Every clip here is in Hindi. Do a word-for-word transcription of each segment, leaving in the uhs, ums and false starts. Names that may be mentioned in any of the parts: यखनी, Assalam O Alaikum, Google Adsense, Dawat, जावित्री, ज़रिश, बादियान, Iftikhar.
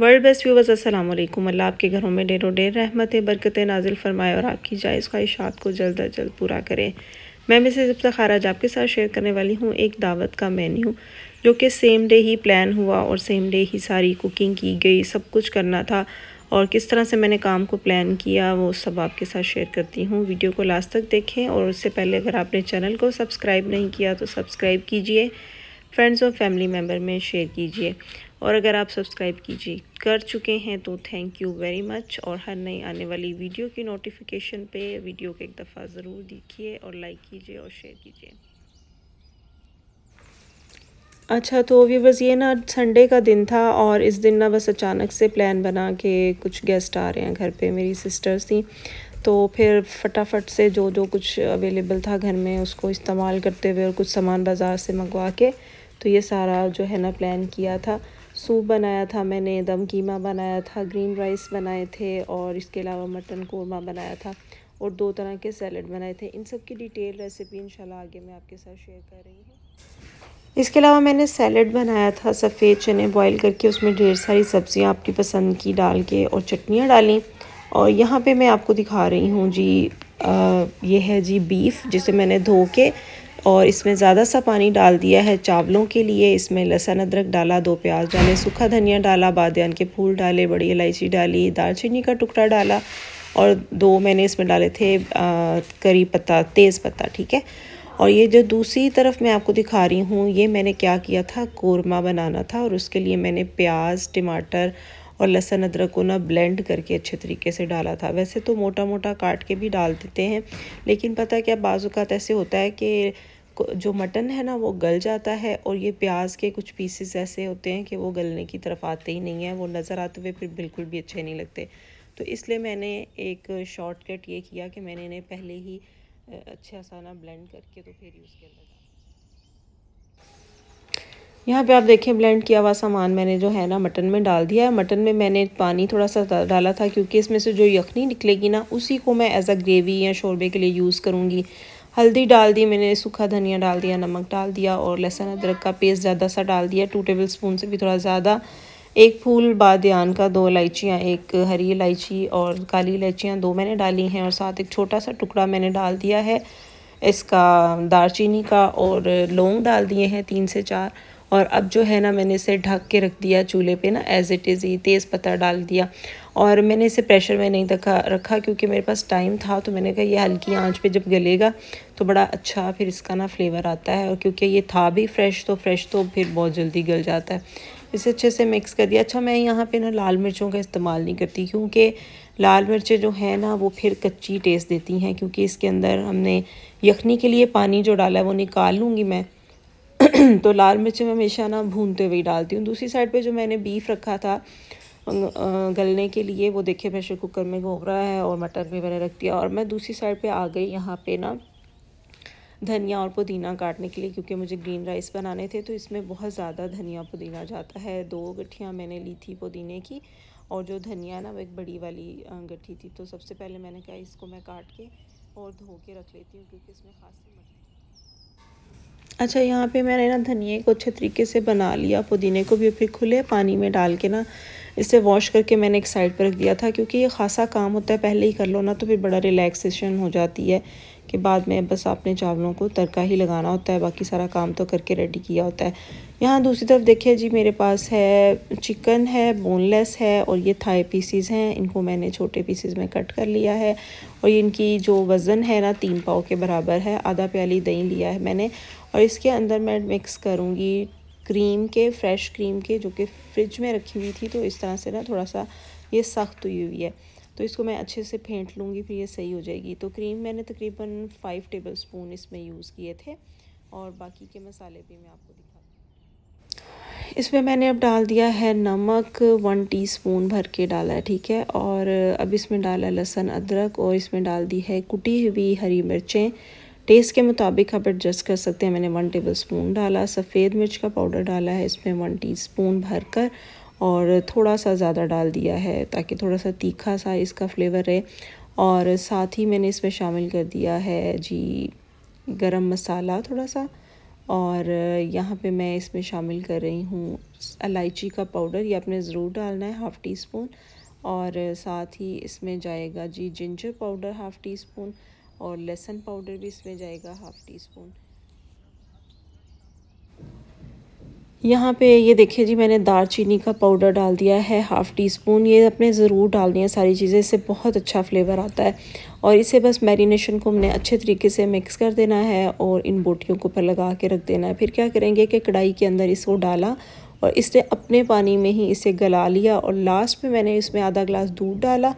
वर्ल्ड बेस्ट व्यूवर्स अस्सलाम वालेकुम। अल्लाह आपके घरों में डेरो डेर रहमतें बरकतें नाजिल फरमाए और आपकी जायज़ ख्वाहिशात को जल्द अज जल्द पूरा करें। मैं मिसेज़ इफ्तिखार आज आपके साथ शेयर करने वाली हूँ एक दावत का मेन्यू जो कि सेम डे ही प्लान हुआ और सेम डे ही सारी कुकिंग की गई, सब कुछ करना था और किस तरह से मैंने काम को प्लान किया वो सब आपके साथ शेयर करती हूँ। वीडियो को लास्ट तक देखें और उससे पहले अगर आपने चैनल को सब्सक्राइब नहीं किया तो सब्सक्राइब कीजिए, फ्रेंड्स और फैमिली मेम्बर में शेयर कीजिए और अगर आप सब्सक्राइब कीजिए कर चुके हैं तो थैंक यू वेरी मच। और हर नई आने वाली वीडियो की नोटिफिकेशन पे वीडियो को एक दफ़ा ज़रूर देखिए और लाइक कीजिए और शेयर कीजिए। अच्छा तो व्यूवर्स ये ना संडे का दिन था और इस दिन ना बस अचानक से प्लान बना के कुछ गेस्ट आ रहे हैं घर पे, मेरी सिस्टर्स थी, तो फिर फटाफट से जो जो कुछ अवेलेबल था घर में उसको इस्तेमाल करते हुए और कुछ सामान बाज़ार से मंगवा के तो ये सारा जो है ना प्लान किया था। सूप बनाया था मैंने, दम कीमा बनाया था, ग्रीन राइस बनाए थे और इसके अलावा मटन कोरमा बनाया था और दो तरह के सैलड बनाए थे। इन सब की डिटेल रेसिपी इंशाल्लाह आगे मैं आपके साथ शेयर कर रही हूँ। इसके अलावा मैंने सैलड बनाया था, सफ़ेद चने बॉईल करके उसमें ढेर सारी सब्ज़ियाँ आपकी पसंद की डाल के और चटनियाँ डाली। और यहाँ पे मैं आपको दिखा रही हूँ जी आ, ये है जी बीफ जिसे मैंने धो के और इसमें ज़्यादा सा पानी डाल दिया है चावलों के लिए। इसमें लहसुन अदरक डाला, दो प्याज डाले, सूखा धनिया डाला, बादियान के फूल डाले, बड़ी इलायची डाली, दालचीनी का टुकड़ा डाला और दो मैंने इसमें डाले थे करी पत्ता, तेज़ पत्ता, ठीक है। और ये जो दूसरी तरफ मैं आपको दिखा रही हूँ ये मैंने क्या किया था, कोरमा बनाना था और उसके लिए मैंने प्याज टमाटर और लहसुन अदरक को ना ब्लेंड करके अच्छे तरीके से डाला था। वैसे तो मोटा मोटा काट के भी डाल देते हैं लेकिन पता क्या बाज़ औक़ात ऐसे होता है कि जो मटन है ना वो गल जाता है और ये प्याज के कुछ पीसेस ऐसे होते हैं कि वो गलने की तरफ आते ही नहीं है, वो नज़र आते हुए फिर बिल्कुल भी अच्छे नहीं लगते। तो इसलिए मैंने एक शॉर्टकट ये किया कि मैंने इन्हें पहले ही अच्छा सा ना ब्लेंड करके तो फिर यूज़ कर लगा। यहाँ पे आप देखें ब्लेंड किया हुआ सामान मैंने जो है ना मटन में डाल दिया है। मटन में मैंने पानी थोड़ा सा डाला था क्योंकि इसमें से जो यखनी निकलेगी ना उसी को मैं एज अ ग्रेवी या शोरबे के लिए यूज़ करूँगी। हल्दी डाल दी मैंने, सूखा धनिया डाल दिया, नमक डाल दिया और लहसुन अदरक का पेस्ट ज़्यादा सा डाल दिया, टू टेबल स्पून से भी थोड़ा ज़्यादा, एक फूल बादियान का, दो इलायचियाँ, एक हरी इलायची और काली इलायचियाँ दो मैंने डाली हैं और साथ एक छोटा सा टुकड़ा मैंने डाल दिया है इसका दालचीनी का और लौंग डाल दिए हैं तीन से चार। और अब जो है ना मैंने इसे ढक के रख दिया चूल्हे पे ना, एज़ इट इज़ ही तेज़ पत्ता डाल दिया और मैंने इसे प्रेशर में नहीं रखा रखा क्योंकि मेरे पास टाइम था। तो मैंने कहा ये हल्की आंच पे जब गलेगा तो बड़ा अच्छा फिर इसका ना फ्लेवर आता है और क्योंकि ये था भी फ्रेश तो फ्रेश तो फिर बहुत जल्दी गल जाता है। इसे अच्छे से मिक्स कर दिया। अच्छा मैं यहाँ पे ना लाल मिर्चों का इस्तेमाल नहीं करती क्योंकि लाल मिर्चें जो है ना वो फिर कच्ची टेस्ट देती हैं क्योंकि इसके अंदर हमने यखनी के लिए पानी जो डाला है वो निकाल लूँगी मैं, तो लाल मिर्च मैं हमेशा ना भूनते हुए डालती हूँ। दूसरी साइड पे जो मैंने बीफ रखा था गलने के लिए वो देखिए प्रेशर कुकर में घोंग रहा है और मटर भी मैंने रख दिया। और मैं दूसरी साइड पे आ गई यहाँ पे ना धनिया और पुदीना काटने के लिए क्योंकि मुझे ग्रीन राइस बनाने थे तो इसमें बहुत ज़्यादा धनिया पुदीना जाता है। दो गठियाँ मैंने ली थी पुदीने की और जो धनिया ना वो एक बड़ी वाली गठी थी। तो सबसे पहले मैंने कहा इसको मैं काट के और धो के रख लेती हूँ क्योंकि इसमें खासी मटर। अच्छा यहाँ पे मैंने ना धनिए को अच्छे तरीके से बना लिया, पुदीने को भी फिर खुले पानी में डाल के ना इसे वॉश करके मैंने एक साइड पर रख दिया था क्योंकि ये खासा काम होता है, पहले ही कर लो ना तो फिर बड़ा रिलैक्सेशन हो जाती है कि बाद में बस आपने चावलों को तड़का ही लगाना होता है, बाकी सारा काम तो करके रेडी किया होता है। यहाँ दूसरी तरफ देखिए जी मेरे पास है चिकन है, बोनलेस है और ये थाई पीसीज़ हैं, इनको मैंने छोटे पीसीज़ में कट कर लिया है और इनकी जो वज़न है ना तीन पाव के बराबर है। आधा प्याली दही लिया है मैंने और इसके अंदर मैं मिक्स करूँगी क्रीम के, फ्रेश क्रीम के जो कि फ्रिज में रखी हुई थी तो इस तरह से ना थोड़ा सा ये सख्त हुई हुई है तो इसको मैं अच्छे से फेंट लूँगी फिर ये सही हो जाएगी। तो क्रीम मैंने तकरीबन फाइव टेबल स्पून इसमें यूज़ किए थे और बाकी के मसाले भी मैं आपको दिखा दूँ। इसमें मैंने अब डाल दिया है नमक, वन टीस्पून भर के डाला है, ठीक है। और अब इसमें डाला लहसुन अदरक और इसमें डाल दी है कुटी हुई हरी मिर्चें, टेस्ट के मुताबिक आप एडजस्ट कर सकते हैं, मैंने वन टेबल स्पून डाला। सफ़ेद मिर्च का पाउडर डाला है इसमें वन टीस्पून भरकर और थोड़ा सा ज़्यादा डाल दिया है ताकि थोड़ा सा तीखा सा इसका फ्लेवर रहे। और साथ ही मैंने इसमें शामिल कर दिया है जी गरम मसाला थोड़ा सा और यहाँ पे मैं इसमें शामिल कर रही हूँ इलायची का पाउडर, ये आपने ज़रूर डालना है हाफ़ टी स्पून। और साथ ही इसमें जाएगा जी ginger powder half teaspoon और लहसुन पाउडर भी इसमें जाएगा हाफ़ टी स्पून। यहाँ पे ये देखिए जी मैंने दालचीनी का पाउडर डाल दिया है हाफ़ टी स्पून, ये अपने ज़रूर डालनी है सारी चीज़ें, इससे बहुत अच्छा फ्लेवर आता है। और इसे बस मैरिनेशन को हमने अच्छे तरीके से मिक्स कर देना है और इन बोटियों के ऊपर लगा के रख देना है। फिर क्या करेंगे कि कढ़ाई के अंदर इसको डाला और इसने अपने पानी में ही इसे गला लिया और लास्ट में मैंने इसमें आधा गिलास दूध डाला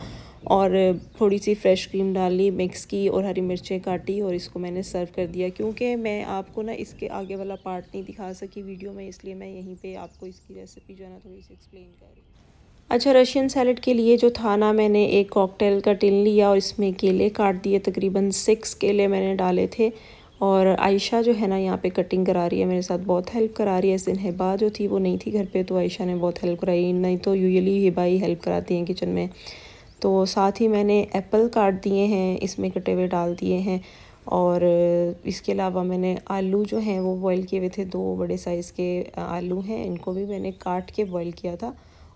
और थोड़ी सी फ्रेश क्रीम डाली, मिक्स की और हरी मिर्चें काटी और इसको मैंने सर्व कर दिया। क्योंकि मैं आपको ना इसके आगे वाला पार्ट नहीं दिखा सकी वीडियो में, इसलिए मैं यहीं पे आपको इसकी रेसिपी जो है ना थोड़ी सी एक्सप्लेन कर रही हूँ। अच्छा, रशियन सैलड के लिए जो था ना, मैंने एक कॉकटेल का टिन लिया और इसमें केले काट दिए, तकरीबन सिक्स केले मैंने डाले थे। और आयशा जो है ना यहाँ पे कटिंग करा रही है मेरे साथ, बहुत हेल्प करा रही है। इस दिन हिबा जो थी वो नहीं थी घर पे, तो आयशा ने बहुत हेल्प कराई, नहीं तो यूजुअली हिबा ही हेल्प कराती हैं किचन में। तो साथ ही मैंने एप्पल काट दिए हैं, इसमें कटे हुए डाल दिए हैं। और इसके अलावा मैंने आलू जो हैं वो बॉईल किए हुए थे, दो बड़े साइज़ के आलू हैं, इनको भी मैंने काट के बॉईल किया था।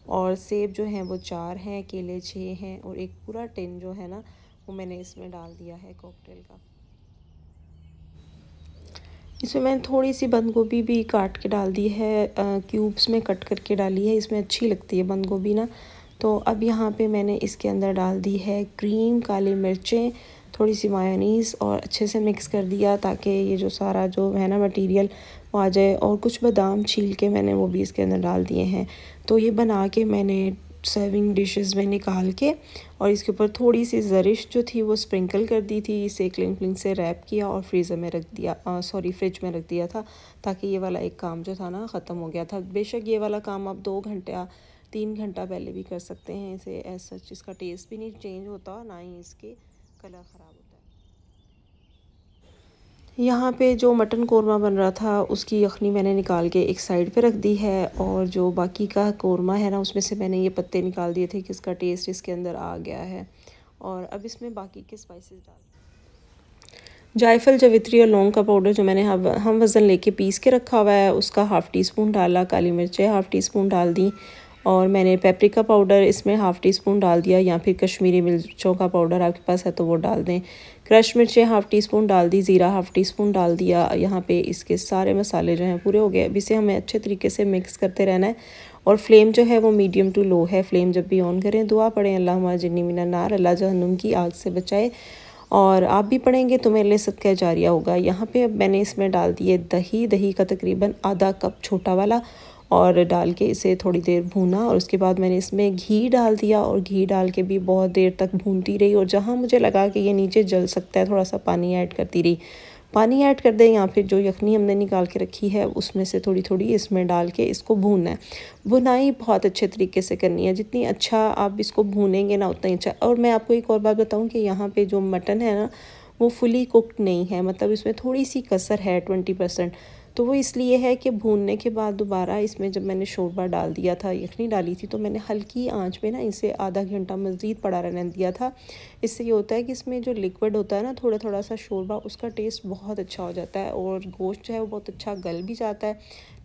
और सेब जो हैं वो चार हैं, केले छः हैं और एक पूरा टिन जो है ना वो मैंने इसमें डाल दिया है कॉकटेल का। इसमें मैंने थोड़ी सी बंद गोभी भी काट के डाल दी है, क्यूब्स में कट करके डाली है, इसमें अच्छी लगती है बंद गोभी ना। तो अब यहाँ पे मैंने इसके अंदर डाल दी है क्रीम, काली मिर्चें, थोड़ी सी मायोनीज़ और अच्छे से मिक्स कर दिया ताकि ये जो सारा जो है ना मटेरियल वो आ जाए। और कुछ बादाम छील के मैंने वो भी इसके अंदर डाल दिए हैं। तो ये बना के मैंने सर्विंग डिशेस में निकाल के और इसके ऊपर थोड़ी सी ज़रिश जो थी वो स्प्रिंकल कर दी थी, इसे क्लिंग क्लिंग से रैप किया और फ्रीज़र में रख दिया, सॉरी फ्रिज में रख दिया था, ताकि ये वाला एक काम जो था ना ख़त्म हो गया था। बेशक ये वाला काम आप दो घंटा तीन घंटा पहले भी कर सकते हैं, इसे एज सच इसका टेस्ट भी नहीं चेंज होता, ना ही इसके कलर ख़राब होता है। यहाँ पे जो मटन कोरमा बन रहा था उसकी यखनी मैंने निकाल के एक साइड पे रख दी है और जो बाकी का कोरमा है ना उसमें से मैंने ये पत्ते निकाल दिए थे कि इसका टेस्ट इसके अंदर आ गया है। और अब इसमें बाकी के स्पाइसेस डाल, जायफल, जावित्री और लौंग का पाउडर जो मैंने हम वज़न लेके पीस के रखा हुआ है उसका हाफ़ टी स्पून डाला, काली मिर्चें हाफ़ टी स्पून डाल दी और मैंने पेपरिका पाउडर इसमें हाफ़ टी स्पून डाल दिया, या फिर कश्मीरी मिर्चों का पाउडर आपके पास है तो वो डाल दें। क्रश मिर्चें हाफ़ टी स्पून डाल दी, ज़ीरा हाफ़ टी स्पून डाल दिया। यहाँ पे इसके सारे मसाले जो हैं पूरे हो गए। अब इसे हमें अच्छे तरीके से मिक्स करते रहना है और फ्लेम जो है वो मीडियम टू लो है। फ्लेम जब भी ऑन करें दुआ पढ़ें, अल्लाह हमारा जिन्नी मिना नार, अल्लाह जहन्नुम की आग से बचाए। और आप भी पढ़ेंगे तो मेरे लिए सदका जारिया होगा। यहाँ पर अब मैंने इसमें डाल दिए दही, दही का तकरीबन आधा कप छोटा वाला, और डाल के इसे थोड़ी देर भूना। और उसके बाद मैंने इसमें घी डाल दिया और घी डाल के भी बहुत देर तक भूनती रही और जहाँ मुझे लगा कि ये नीचे जल सकता है थोड़ा सा पानी ऐड करती रही। पानी ऐड कर दें या फिर जो यखनी हमने निकाल के रखी है उसमें से थोड़ी थोड़ी इसमें डाल के इसको भूनना है। भुनाई बहुत अच्छे तरीके से करनी है, जितनी अच्छा आप इसको भूनेंगे ना उतना ही अच्छा। और मैं आपको एक और बात बताऊँ कि यहाँ पर जो मटन है ना वो फुली कुकड नहीं है, मतलब इसमें थोड़ी सी कसर है ट्वेंटी परसेंट। तो वो इसलिए है कि भूनने के बाद दोबारा इसमें जब मैंने शोरबा डाल दिया था, यखनी डाली थी, तो मैंने हल्की आंच पे ना इसे आधा घंटा मज़ीद पड़ा रहने दिया था। इससे ये होता है कि इसमें जो लिक्विड होता है ना थोड़ा थोड़ा सा शोरबा, उसका टेस्ट बहुत अच्छा हो जाता है और गोश्त जो है वो बहुत अच्छा गल भी जाता है।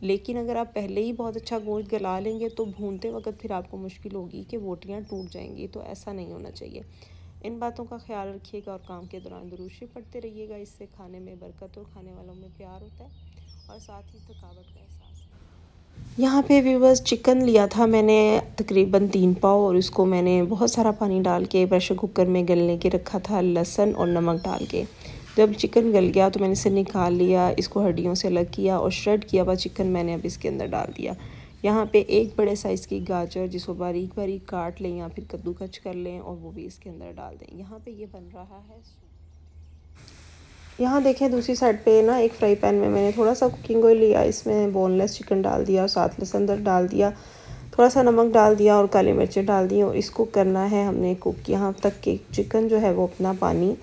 लेकिन अगर आप पहले ही बहुत अच्छा गोश्त गला लेंगे तो भूनते वक्त फिर आपको मुश्किल होगी कि बोटियाँ टूट जाएंगी, तो ऐसा नहीं होना चाहिए। इन बातों का ख्याल रखिएगा और काम के दौरान दुरूद शरीफ पढ़ते रहिएगा, इससे खाने में बरकत और खाने वालों में प्यार होता है और साथ ही थकावट का एहसास। यहाँ पे व्यूवर्स चिकन लिया था मैंने तकरीबन तीन पाव और इसको मैंने बहुत सारा पानी डाल के प्रेशर कुकर में गलने के रखा था, लहसुन और नमक डाल के। जब चिकन गल गया तो मैंने इसे निकाल लिया, इसको हड्डियों से अलग किया और श्रेड किया हुआ चिकन मैंने अब इसके अंदर डाल दिया। यहाँ पे एक बड़े साइज़ की गाजर जिसको बारीक बारीक काट लें या फिर कद्दूकच कर लें और वो भी इसके अंदर डाल दें। यहाँ पर ये बन रहा है। यहाँ देखें दूसरी साइड पे ना एक फ्राई पैन में मैंने थोड़ा सा कुकिंग ऑयल लिया, इसमें बोनलेस चिकन डाल दिया और साथ लहसुन अदरक डाल दिया, थोड़ा सा नमक डाल दिया और काली मिर्चें डाल दी। और इसको करना है हमने कुक यहाँ तक कि चिकन जो है वो अपना पानी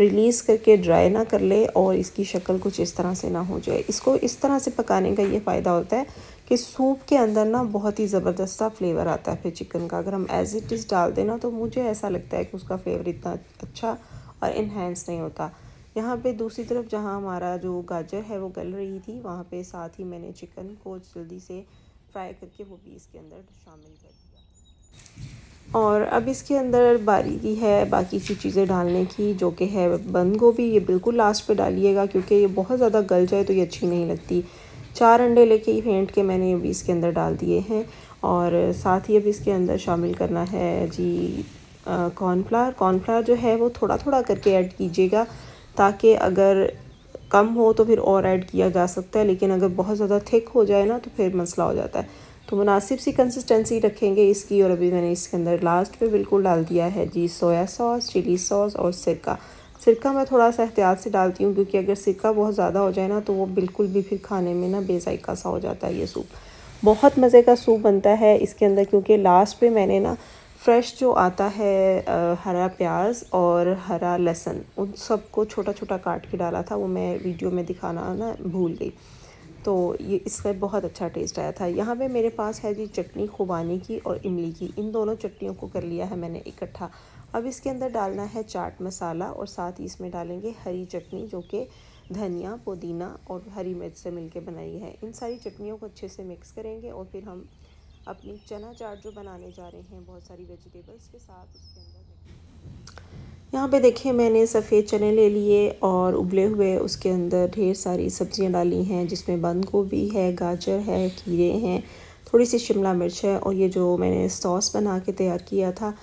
रिलीज़ करके ड्राई ना कर ले और इसकी शक्ल कुछ इस तरह से ना हो जाए। इसको इस तरह से पकाने का ये फ़ायदा होता है कि सूप के अंदर ना बहुत ही ज़बरदस्त सा फ्लेवर आता है फिर चिकन का। अगर हम एज़ इट इज़ डाल देना तो मुझे ऐसा लगता है कि उसका फ्लेवर इतना अच्छा और इन्हेंस नहीं होता। यहाँ पे दूसरी तरफ जहाँ हमारा जो गाजर है वो गल रही थी, वहाँ पे साथ ही मैंने चिकन को जल्दी से फ्राई करके वो भी इसके अंदर शामिल कर दिया। और अब इसके अंदर बारीकी है बाकी की चीज़ें डालने की, जो कि है बंद गोभी। ये बिल्कुल लास्ट पे डालिएगा क्योंकि ये बहुत ज़्यादा गल जाए तो ये अच्छी नहीं लगती। चार अंडे लेके फेंट के मैंने अभी इसके अंदर डाल दिए हैं। और साथ ही अब इसके अंदर शामिल करना है जी कॉर्नफ्लावर। कॉर्नफ्लावर जो है वो थोड़ा थोड़ा करके ऐड कीजिएगा, ताकि अगर कम हो तो फिर और ऐड किया जा सकता है, लेकिन अगर बहुत ज़्यादा थिक हो जाए ना तो फिर मसला हो जाता है। तो मुनासिब सी कंसिस्टेंसी रखेंगे इसकी। और अभी मैंने इसके अंदर लास्ट पे बिल्कुल डाल दिया है जी सोया सॉस, चिली सॉस और सिरका। सिरका मैं थोड़ा सा एहतियात से डालती हूँ क्योंकि अगर सिरका बहुत ज़्यादा हो जाए ना तो वो बिल्कुल भी फिर खाने में ना बेज़ायका सा हो जाता है। ये सूप बहुत मज़े का सूप बनता है इसके अंदर, क्योंकि लास्ट पे मैंने ना फ्रेश जो आता है आ, हरा प्याज और हरा लहसुन उन सब को छोटा छोटा काट के डाला था, वो मैं वीडियो में दिखाना ना भूल गई। तो ये इसका बहुत अच्छा टेस्ट आया था। यहाँ पे मेरे पास है जी चटनी खुबानी की और इमली की, इन दोनों चटनियों को कर लिया है मैंने इकट्ठा। अब इसके अंदर डालना है चाट मसाला और साथ ही इसमें डालेंगे हरी चटनी, जो कि धनिया, पुदीना और हरी मिर्च से मिलके बनाई है। इन सारी चटनियों को अच्छे से मिक्स करेंगे और फिर हम अपनी चना चाट जो बनाने जा रहे हैं बहुत सारी वेजिटेबल्स के साथ उसके अंदर। यहाँ पे देखिए मैंने सफ़ेद चने ले लिए और उबले हुए उसके अंदर ढेर सारी सब्जियाँ डाली हैं, जिसमें बंद गोभी है, गाजर है, खीरे हैं, थोड़ी सी शिमला मिर्च है। और ये जो मैंने सॉस बना के तैयार किया था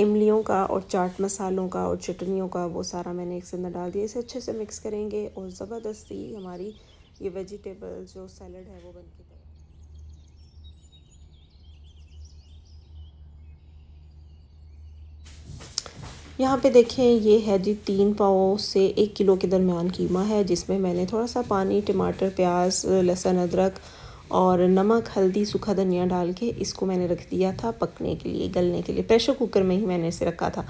इमलियों का और चाट मसालों का और चटनियों का, वो सारा मैंने इसके अंदर डाल दिया। इसे अच्छे से मिक्स करेंगे और ज़बरदस्ती हमारी ये वेजिटेबल जो सैलड है वो बन के तैयार। यहाँ पे देखें ये है जी तीन पाव से एक किलो के दरमियान कीमा है, जिसमें मैंने थोड़ा सा पानी, टमाटर, प्याज, लहसुन, अदरक और नमक, हल्दी, सूखा धनिया डाल के इसको मैंने रख दिया था पकने के लिए, गलने के लिए। प्रेशर कुकर में ही मैंने इसे रखा था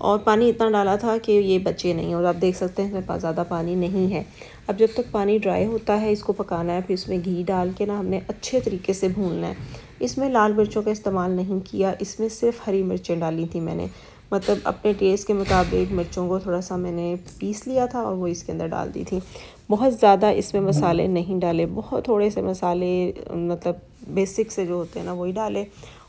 और पानी इतना डाला था कि ये बचे नहीं। और आप देख सकते हैं मेरे पास ज़्यादा पानी नहीं है। अब जब तक पानी ड्राई होता है इसको पकाना है, फिर इसमें घी डाल के ना हमने अच्छे तरीके से भूनना है। इसमें लाल मिर्चों का इस्तेमाल नहीं किया, इसमें सिर्फ हरी मिर्चें डाली थी मैंने। मतलब अपने टेस्ट के मुताबिक मिर्चों को थोड़ा सा मैंने पीस लिया था और वो इसके अंदर डाल दी थी। बहुत ज़्यादा इसमें मसाले नहीं डाले, बहुत थोड़े से मसाले, मतलब बेसिक से जो होते हैं ना वही डाले।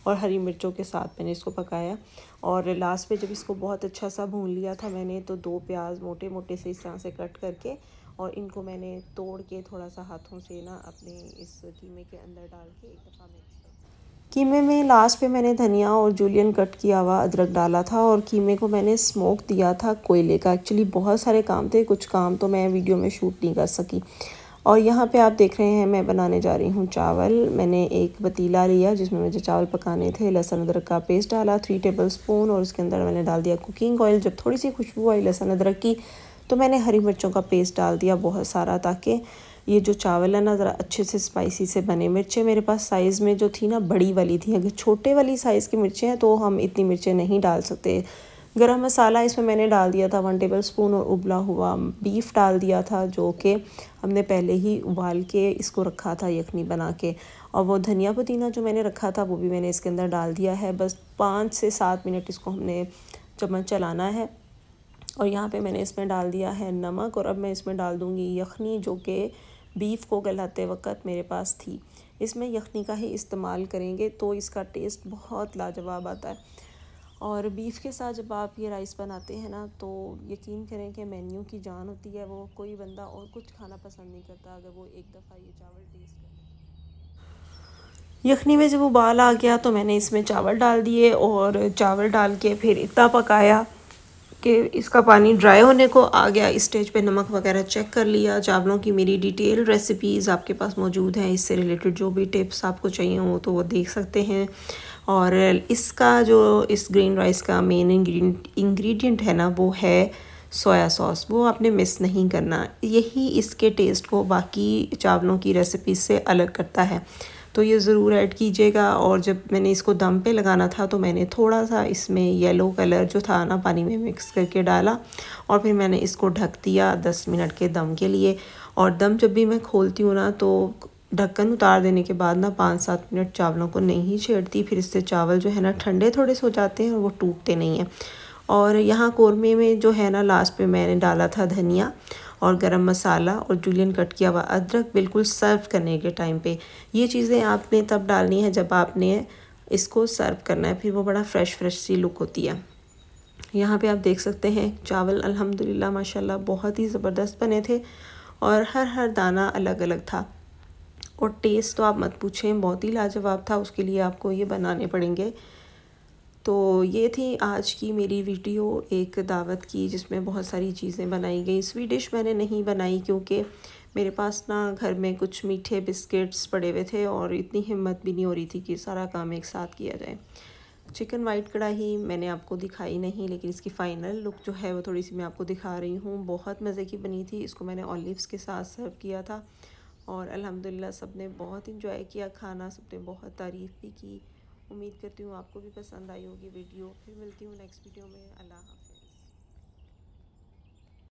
और हरी मिर्चों के साथ मैंने इसको पकाया और लास्ट पे जब इसको बहुत अच्छा सा भून लिया था मैंने, तो दो प्याज मोटे मोटे से इस तरह से कट करके और इनको मैंने तोड़ के थोड़ा सा हाथों से ना अपने इस कीमे के अंदर डाल के एक दफ़ा मिक्स। कीमे में लास्ट पे मैंने धनिया और जूलियन कट किया हुआ अदरक डाला था और कीमे को मैंने स्मोक दिया था कोयले का। एक्चुअली बहुत सारे काम थे, कुछ काम तो मैं वीडियो में शूट नहीं कर सकी। और यहाँ पे आप देख रहे हैं मैं बनाने जा रही हूँ चावल। मैंने एक पतीला लिया जिसमें मुझे चावल पकाने थे, लहसुन अदरक का पेस्ट डाला थ्री टेबल स्पून और उसके अंदर मैंने डाल दिया कुकिंग ऑयल। जब थोड़ी सी खुशबू आई लहसुन अदरक की तो मैंने हरी मिर्चों का पेस्ट डाल दिया बहुत सारा, ताकि ये जो चावल है ना ज़रा अच्छे से स्पाइसी से बने। मिर्चें मेरे पास साइज़ में जो थी ना बड़ी वाली थी, अगर छोटे वाली साइज़ की मिर्चें हैं तो हम इतनी मिर्चें नहीं डाल सकते। गरम मसाला इसमें मैंने डाल दिया था वन टेबल स्पून और उबला हुआ बीफ डाल दिया था, जो कि हमने पहले ही उबाल के इसको रखा था यखनी बना के। और वो धनिया पुदीना जो मैंने रखा था वो भी मैंने इसके अंदर डाल दिया है। बस पाँच से सात मिनट इसको हमने चम्मच चलाना है। और यहाँ पे मैंने इसमें डाल दिया है नमक और अब मैं इसमें डाल दूँगी यखनी, जो कि बीफ को गलाते वक्त मेरे पास थी। इसमें यखनी का ही इस्तेमाल करेंगे तो इसका टेस्ट बहुत लाजवाब आता है। और बीफ के साथ जब आप ये राइस बनाते हैं ना तो यकीन करें कि मेन्यू की जान होती है। वो कोई बंदा और कुछ खाना पसंद नहीं करता अगर वो एक दफ़ा ये चावल टेस्ट करे। यखनी में जब उबाल आ गया तो मैंने इसमें चावल डाल दिए और चावल डाल के फिर इतना पकाया कि इसका पानी ड्राई होने को आ गया। इस स्टेज पे नमक वगैरह चेक कर लिया। चावलों की मेरी डिटेल रेसिपीज़ आपके पास मौजूद हैं, इससे रिलेटेड जो भी टिप्स आपको चाहिए हो तो वो देख सकते हैं। और इसका जो इस ग्रीन राइस का मेन इंग्रेडिएंट है ना वो है सोया सॉस, वो आपने मिस नहीं करना। यही इसके टेस्ट को बाकी चावलों की रेसिपीज़ से अलग करता है, तो ये ज़रूर ऐड कीजिएगा। और जब मैंने इसको दम पे लगाना था तो मैंने थोड़ा सा इसमें येलो कलर जो था ना पानी में मिक्स करके डाला और फिर मैंने इसको ढक दिया दस मिनट के दम के लिए। और दम जब भी मैं खोलती हूँ ना तो ढक्कन उतार देने के बाद ना पाँच सात मिनट चावलों को नहीं छेड़ती, फिर इससे चावल जो है ना ठंडे थोड़े से हो जाते हैं और वो टूटते नहीं हैं। और यहाँ कौरमे में जो है ना लास्ट पे मैंने डाला था धनिया और गरम मसाला और जूलियन कट किया हुआ अदरक बिल्कुल सर्व करने के टाइम पे। ये चीज़ें आपने तब डालनी है जब आपने इसको सर्व करना है, फिर वो बड़ा फ्रेश फ्रेश सी लुक होती है। यहाँ पे आप देख सकते हैं चावल अल्हम्दुलिल्लाह माशाल्लाह बहुत ही ज़बरदस्त बने थे और हर हर दाना अलग अलग था और टेस्ट तो आप मत पूछें, बहुत ही लाजवाब था। उसके लिए आपको ये बनाने पड़ेंगे। तो ये थी आज की मेरी वीडियो एक दावत की, जिसमें बहुत सारी चीज़ें बनाई गई। स्वीट डिश मैंने नहीं बनाई क्योंकि मेरे पास ना घर में कुछ मीठे बिस्किट्स पड़े हुए थे और इतनी हिम्मत भी नहीं हो रही थी कि सारा काम एक साथ किया जाए। चिकन वाइट कढ़ाई मैंने आपको दिखाई नहीं, लेकिन इसकी फ़ाइनल लुक जो है वो थोड़ी सी मैं आपको दिखा रही हूँ। बहुत मज़े की बनी थी। इसको मैंने ऑलिव्स के साथ सर्व किया था और अल्हम्दुलिल्लाह सबने बहुत इंजॉय किया खाना, सबने बहुत तारीफ़ भी की। उम्मीद करती हूँ आपको भी पसंद आई होगी वीडियो। फिर मिलती हूँ नेक्स्ट वीडियो में। अल्लाह हाफ़िज़।